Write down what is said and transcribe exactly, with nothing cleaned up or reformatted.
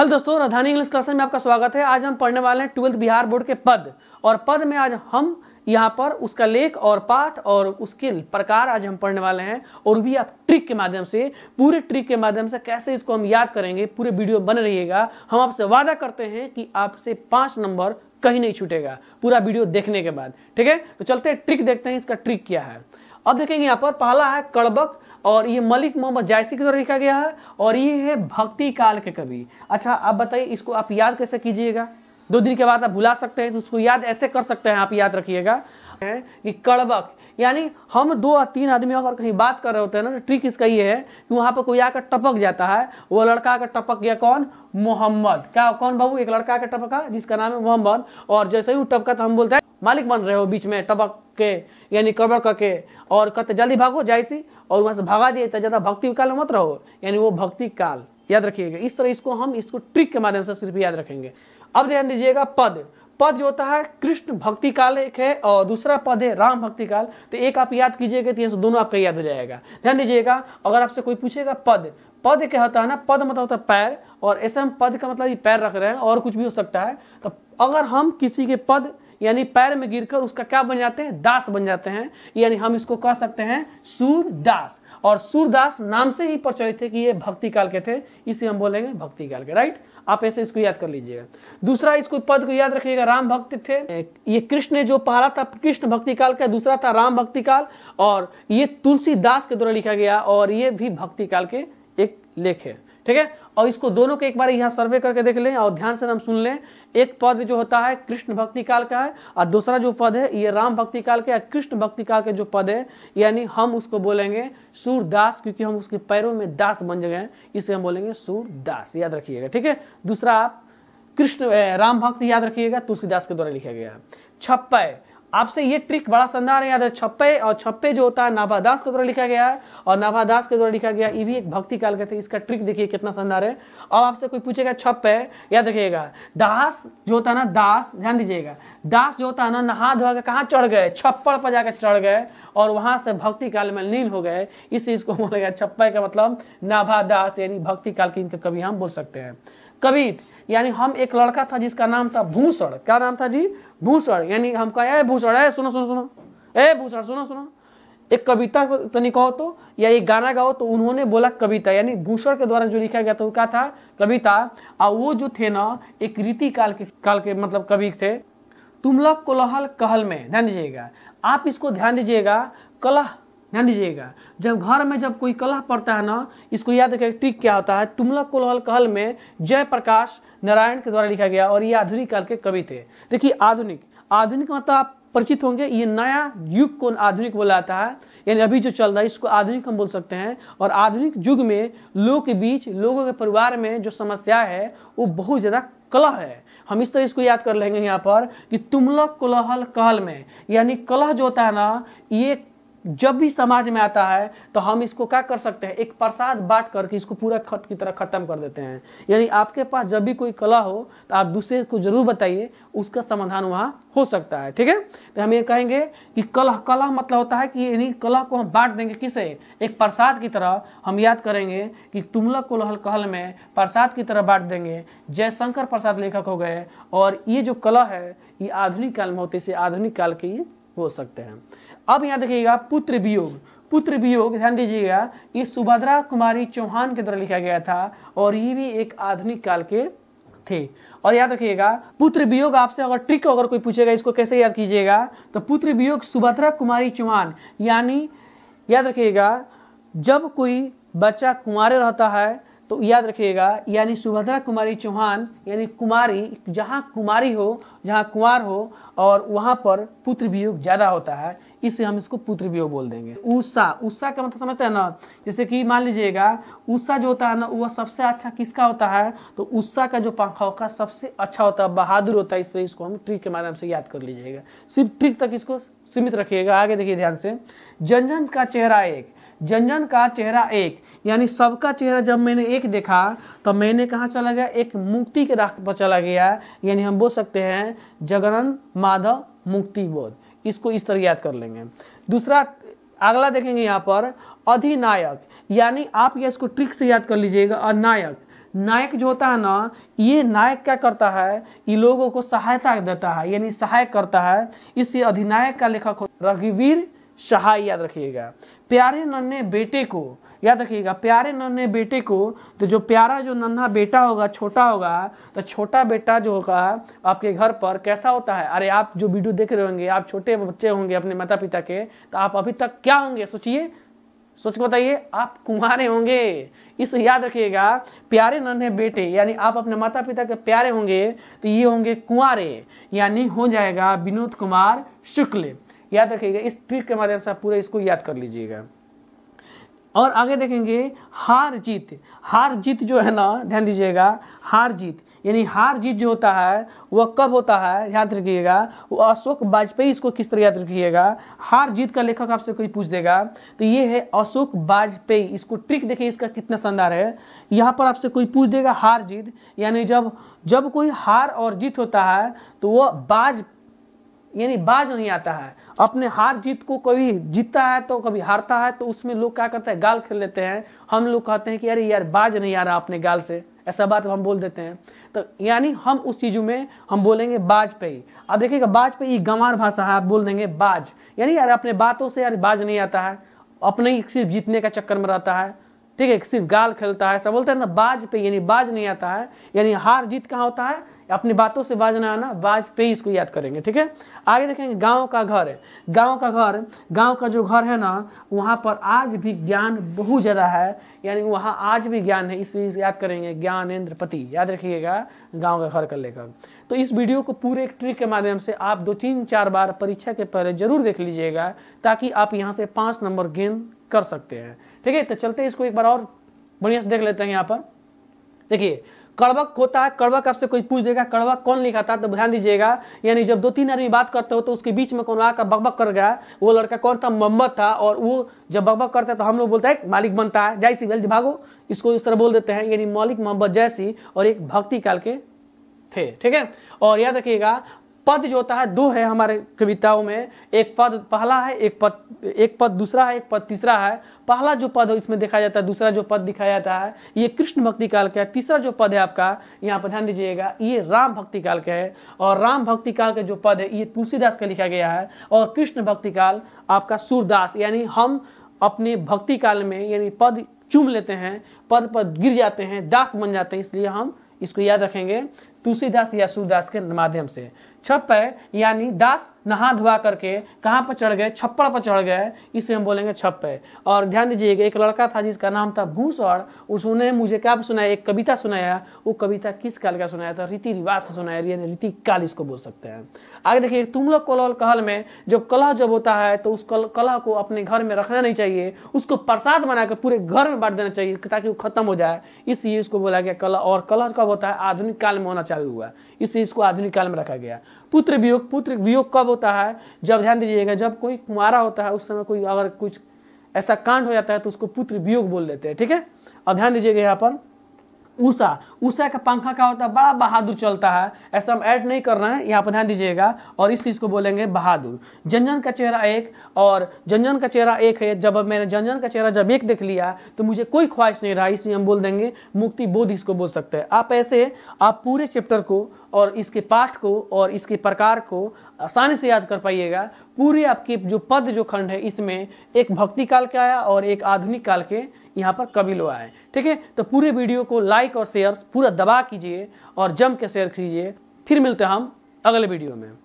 Hello दोस्तों, राजधानी English classes में आपका स्वागत है। आज हम पढ़ने वाले हैं ट्वेल्थ बिहार बोर्ड के पद, और पद में आज हम यहाँ पर उसका लेख और पाठ और उसके प्रकार आज हम पढ़ने वाले हैं, और भी आप ट्रिक के माध्यम से, पूरे ट्रिक के माध्यम से कैसे इसको हम याद करेंगे, पूरे वीडियो बने रहिएगा। हम आपसे वादा करते हैं कि आपसे पाँच नंबर कहीं नहीं छूटेगा पूरा वीडियो देखने के बाद। ठीक है, तो चलते हैं ट्रिक देखते हैं, इसका ट्रिक क्या है। अब देखेंगे यहाँ पर पहला है कड़बक, और ये मलिक मोहम्मद जायसी के द्वारा लिखा गया है, और ये है भक्ति काल के कवि। अच्छा, आप बताइए इसको आप याद कैसे कीजिएगा। दो दिन के बाद आप भुला सकते हैं तो उसको याद ऐसे कर सकते हैं, आप याद रखिएगा। कि कड़बक यानी हम दो या तीन आदमी अगर कहीं बात कर रहे होते हैं ना, तो ट्रिक इसका ये है कि वहाँ पर कोई आकर टपक जाता है। वो लड़का आकर टपक गया, कौन? मोहम्मद। क्या कौन बाबू? एक लड़का आकर टपका जिसका नाम है मोहम्मद, और जैसे ही वो टपका तो हम बोलते हैं मालिक बन रहे हो बीच में टपक के, यानी कड़बक करके, और कहते जल्दी भागो जायसी, और वहाँ से भागा दिए। ज़्यादा भक्ति काल मत रहो, यानी वो भक्ति काल याद रखिएगा। इस तरह इसको हम इसको ट्रिक के माध्यम से सिर्फ याद रखेंगे। अब ध्यान दीजिएगा, पद पद जो होता है कृष्ण भक्ति काल एक है, और दूसरा पद है राम भक्ति काल। तो एक आप याद कीजिएगा तो ये दोनों आपका याद हो जाएगा। ध्यान दीजिएगा, अगर आपसे कोई पूछेगा पद पद क्या होता है ना, पद मतलब होता है पैर, और ऐसे हम पद का मतलब ये पैर रख रहे हैं, और कुछ भी हो सकता है। तो अगर हम किसी के पद यानी पैर में गिरकर उसका क्या बन जाते हैं? दास बन जाते हैं, यानी हम इसको कह सकते हैं सूरदास। और सूरदास नाम से ही प्रचलित है कि ये भक्ति काल के थे, इसे हम बोलेंगे भक्ति काल के। राइट, आप ऐसे इसको याद कर लीजिएगा। दूसरा इसको पद को याद रखिएगा, राम भक्त थे। ये कृष्ण ने जो पहला था कृष्ण भक्ति काल का, दूसरा था राम भक्ति काल, और ये तुलसीदास के द्वारा लिखा गया, और ये भी भक्ति काल के एक लेख है। ठीक है, और इसको दोनों के एक बार यहाँ सर्वे करके देख लें और ध्यान से हम सुन लें। एक पद जो होता है कृष्ण भक्ति काल का है, और दूसरा जो पद है ये राम भक्ति काल के, कृष्ण भक्ति काल के जो पद है, यानी हम उसको बोलेंगे सूरदास, क्योंकि हम उसके पैरों में दास बन गए, इसे हम बोलेंगे सूरदास। याद रखिएगा, ठीक है। दूसरा आप कृष्ण राम भक्त याद रखिएगा, तुलसीदास के द्वारा लिखा गया है। छप्पे, आपसे ये ट्रिक बड़ा शानदार है, याद है छप्पे। और छप्पे जो होता है नाभादास के द्वारा लिखा गया है, और नाभादास के द्वारा लिखा गया, ये भी एक भक्ति काल के थे। इसका ट्रिक देखिए कितना शानदार है। अब आपसे कोई पूछेगा छप्पे, याद रखिएगा। दास जो होता है ना, दास ध्यान दीजिएगा, दास जो होता है ना, नहा धो के कहाँ चढ़ गए? छप्पड़ पर जाकर चढ़ गए, और वहाँ से भक्ति काल में लीन हो गए, इसे इसको बोलेगा छप्पे का मतलब नाभादास, यानी भक्ति काल के इनके कवि हम बोल सकते हैं। कवि यानी हम एक लड़का था जिसका नाम था भूषण। क्या नाम था जी? भूषण, यानी हम कहे ए भूषण, ए सुनो सुनो सुनो, ए भूषण सुनो सुनो, एक कविता तनी कहो तो, या एक गाना गाओ, तो उन्होंने बोला कविता, यानी भूषण के द्वारा जो लिखा गया था वो क्या था? कविता। और वो जो थे ना एक रीति काल के काल के मतलब कवि थे। तुम लोग कोलाहल कहल में, ध्यान दीजिएगा, आप इसको ध्यान दीजिएगा, कलह ध्यान दीजिएगा। जब घर में जब कोई कलह पड़ता है ना, इसको याद रखिएगा ट्रिक क्या होता है। तुमला कोलाहल कहल में जय प्रकाश नारायण के द्वारा लिखा गया, और ये आधुनिक काल के कवि थे। देखिए आधुनिक, आधुनिक मतलब आप परिचित होंगे, ये नया युग को आधुनिक बोला जाता है, यानी अभी जो चल रहा है इसको आधुनिक हम बोल सकते हैं। और आधुनिक युग में लोगों के बीच, लोगों के परिवार में जो समस्या है वो बहुत ज़्यादा कलह है। हम इस तरह इसको याद कर लेंगे यहाँ पर कि तुमला कोलाहल कहल में, यानी कलह जो होता है ना, ये जब भी समाज में आता है तो हम इसको क्या कर सकते हैं? एक प्रसाद बांट करके इसको पूरा खत की तरह ख़त्म कर देते हैं। यानी आपके पास जब भी कोई कला हो तो आप दूसरे को जरूर बताइए, उसका समाधान वहाँ हो सकता है। ठीक है, तो हम ये कहेंगे कि कला, कला मतलब होता है कि यानी कला को हम बांट देंगे किसे? एक प्रसाद की तरह। हम याद करेंगे कि तुमला कोलाहल कहल में प्रसाद की तरह बांट देंगे। जय शंकर प्रसाद लेखक हो गए, और ये जो कला है ये आधुनिक काल में होते, इसे आधुनिक काल के ही हो सकते हैं। अब यहाँ देखिएगा पुत्र वियोग, पुत्र वियोग ध्यान दीजिएगा, ये सुभद्रा कुमारी चौहान के द्वारा लिखा गया था, और ये भी एक आधुनिक काल के थे। और याद रखिएगा पुत्र वियोग, आपसे अगर ट्रिक अगर कोई पूछेगा इसको कैसे याद कीजिएगा, तो पुत्र वियोग सुभद्रा कुमारी चौहान, यानी याद रखिएगा जब कोई बच्चा कुंवारे रहता है तो याद रखिएगा, यानी सुभद्रा कुमारी चौहान यानी कुमारी, जहाँ कुमारी हो, जहाँ कुंवार हो, और वहाँ पर पुत्र वियोग ज़्यादा होता है, इससे हम इसको पुत्र वियोग बोल देंगे। उषा, उषा का मतलब समझते हैं ना, जैसे कि मान लीजिएगा उषा जो होता है ना, वह सबसे अच्छा किसका होता है? तो उषा का जो पंखा होगा सबसे अच्छा होता है, बहादुर होता है। इसलिए इसको हम ट्रिक के माध्यम से याद कर लीजिएगा, सिर्फ ट्रिक तक इसको सीमित रखिएगा। आगे देखिए ध्यान से, जनजन का चेहरा एक, जनजन का चेहरा एक, यानी सबका चेहरा जब मैंने एक देखा तो मैंने कहाँ चला गया? एक मुक्ति के रास्ते पर चला गया, यानी हम बोल सकते हैं जगनन माधव मुक्तिबोध। इसको इस तरह याद कर लेंगे। दूसरा अगला देखेंगे यहाँ पर अधिनायक, यानी आप यह इसको ट्रिक से याद कर लीजिएगा। अधिनायक नायक जो होता है ना, ये नायक क्या करता है, ये लोगों को सहायता देता है, यानी सहायक करता है। इससे अधिनायक का लेखक रघुवीर सहाय, याद रखिएगा। प्यारे नन्हे बेटे को, याद रखिएगा, प्यारे नन्हे बेटे को, तो जो प्यारा जो नन्हा बेटा होगा, छोटा होगा, तो छोटा बेटा जो होगा आपके घर पर कैसा होता है। अरे आप जो वीडियो देख रहे होंगे, आप छोटे बच्चे होंगे अपने माता पिता के, तो आप अभी तक क्या होंगे, सोचिए, सोच के बताइए, आप कुंवारे होंगे। इस याद रखिएगा, प्यारे नन्हे बेटे यानी आप अपने माता पिता के प्यारे होंगे, तो ये होंगे कुंवारे, यानी हो जाएगा विनोद कुमार शुक्ल, याद रखिएगा। इस ट्रिक के माध्यम से आप पूरा इसको याद कर लीजिएगा। और आगे देखेंगे हार जीत। हार जीत जो है ना, ध्यान दीजिएगा, हार जीत यानी हार जीत जो होता है वह कब होता है, याद रखिएगा, वो अशोक वाजपेयी। इसको किस तरह याद रखिएगा, हार जीत का लेखक आपसे कोई पूछ देगा तो ये है अशोक वाजपेयी। इसको ट्रिक देखिए, इसका कितना शानदार है। यहाँ पर आपसे कोई पूछ देगा हार जीत, यानी जब जब कोई हार और जीत होता है तो वह बाज यानी बाज नहीं आता है, अपने हार जीत को कभी जीतता है तो कभी हारता है, तो उसमें लोग क्या करते हैं, गाल खेल लेते हैं। हम लोग कहते हैं कि अरे यार बाज नहीं आ रहा अपने गाल से, ऐसा बात हम बोल देते हैं। तो यानी हम उस चीज़ों में हम बोलेंगे बाज पे ही। आप देखिएगा बाज पे ही गंवार भाषा है, आप बोल देंगे बाज, यानी यार अपने बातों से यार बाज नहीं आता है, अपने ही सिर्फ जीतने का चक्कर में रहता है, ठीक है, सिर्फ गाल खेलता है, ऐसा बोलते हैं ना, बाज पे यानी बाज नहीं आता है। यानी हार जीत कहाँ होता है, अपनी बातों से बाज ना आना, बाज पे ही इसको याद करेंगे, ठीक है। आगे देखेंगे गांव का घर है। गांव का घर, गांव का जो घर है ना, वहाँ पर आज भी ज्ञान बहुत ज़्यादा है, यानी वहाँ आज भी ज्ञान है, इसलिए याद करेंगे ज्ञानेंद्र पति, याद रखिएगा गांव का घर का लेखक। तो इस वीडियो को पूरे एक ट्रिक के माध्यम से आप दो तीन चार बार परीक्षा के पहले जरूर देख लीजिएगा, ताकि आप यहाँ से पाँच नंबर गेन कर सकते हैं, ठीक है। तो चलते इसको एक बार और बढ़िया से देख लेते हैं। यहाँ पर देखिए कड़वक होता है। कड़वक आपसे कोई पूछ देगा कड़वक कौन लिखा था, तो ध्यान दीजिएगा, यानी जब दो तीन आदमी बात करते हो तो उसके बीच में कौन आकर बकबक कर गया, वो लड़का कौन था, मोहम्मद था। और वो जब बकबक करता है तो हम लोग बोलते हैं मालिक बनता है जायसी, जल्दी भागो, इसको इस तरह बोल देते हैं, यानी मलिक मोहम्मद जायसी और एक भक्ति काल के थे, ठीक है। और याद रखिएगा पद जो होता है दो है हमारे कविताओं में, एक पद पहला है, एक पद एक पद दूसरा है, एक पद तीसरा है। पहला जो पद हो इसमें देखा जाता है, दूसरा जो पद दिखाया जाता है ये कृष्ण भक्ति काल का है, तीसरा जो पद है आपका यहाँ पर ध्यान दीजिएगा ये राम भक्ति काल का है, और राम भक्ति काल का जो पद है ये तुलसीदास का लिखा गया है, और कृष्ण भक्ति काल आपका सूरदास। यानी हम अपने भक्ति काल में यानी पद चूम लेते हैं, पद पर गिर जाते हैं, दास बन जाते हैं, इसलिए हम इसको याद रखेंगे तुलसीदास या सूरदास के माध्यम से। छप्पे यानी दास नहा धुआ करके कहाँ पर चढ़ गए, छप्पड़ पर चढ़ गए, इसे हम बोलेंगे छप्पे। और ध्यान दीजिएगा एक लड़का था जिसका नाम था भूषण, उसने मुझे क्या सुनाया, एक कविता सुनाया। वो कविता किस काल का सुनाया था, रीति रिवाज से सुनाया, यानी रीति काल इसको बोल सकते हैं। आगे देखिए तुम लोग कलौल कहल में, जब कलह जब होता है तो उस कलह को अपने घर में रखना नहीं चाहिए, उसको प्रसाद बनाकर पूरे घर में बांट देना चाहिए ताकि वो खत्म हो जाए, इसलिए उसको बोला गया कलह। और कलह कब होता है, आधुनिक काल में होना चालू हुआ, इसलिए इसको आधुनिक काल में रखा गया। पुत्र वियोग, पुत्र वियोग कब होता है, जब ध्यान दीजिएगा जब कोई कुंवारा होता है उस समय कोई अगर कुछ ऐसा कांड हो जाता है तो उसको पुत्र वियोग बोल देते हैं, ठीक है। अब ध्यान दीजिएगा यहाँ पर उषा, उषा का पंखा क्या होता है, बड़ा बहादुर चलता है, ऐसा हम ऐड नहीं कर रहे हैं, यहाँ पर ध्यान दीजिएगा, और इस चीज को बोलेंगे बहादुर। जंजन का चेहरा एक, और जंजन का चेहरा एक है, जब मैंने जंजन का चेहरा जब एक देख लिया तो मुझे कोई ख्वाहिश नहीं रहा, इसलिए हम बोल देंगे मुक्तिबोध, इसको बोल सकते हैं। आप ऐसे आप पूरे चैप्टर को और इसके पाठ को और इसके प्रकार को आसानी से याद कर पाइएगा। पूरे आपके जो पद जो खंड है इसमें एक भक्ति काल के आया और एक आधुनिक काल के यहाँ पर कवि लोग आए, ठीक है। तो पूरे वीडियो को लाइक और शेयर पूरा दबा कीजिए और जम के शेयर कीजिए। फिर मिलते हैं हम अगले वीडियो में।